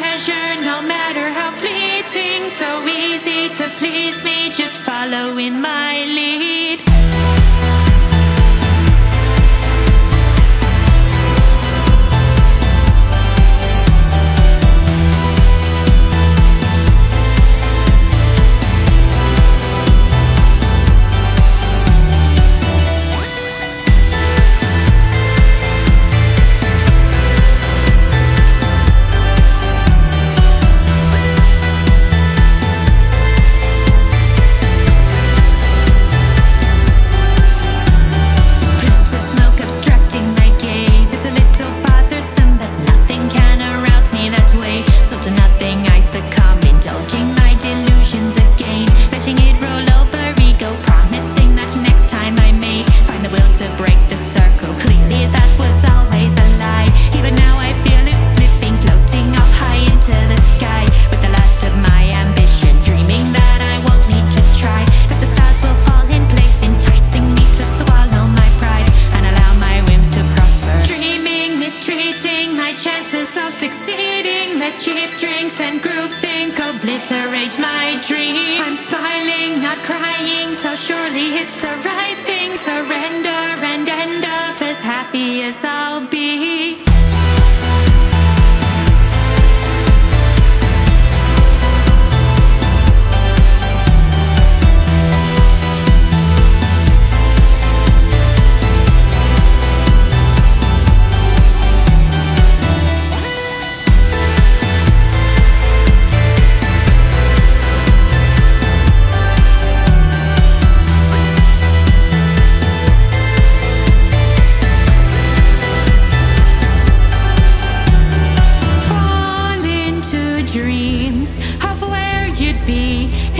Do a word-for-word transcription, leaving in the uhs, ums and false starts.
treasure, no matter how fleeting. So easy to please me, just following my lead. Cheap drinks and groupthink obliterate my dreams. I'm smiling, not crying, so surely it's the right thing. Surrender and end up as happy as I'll be. Dreams of where you'd be.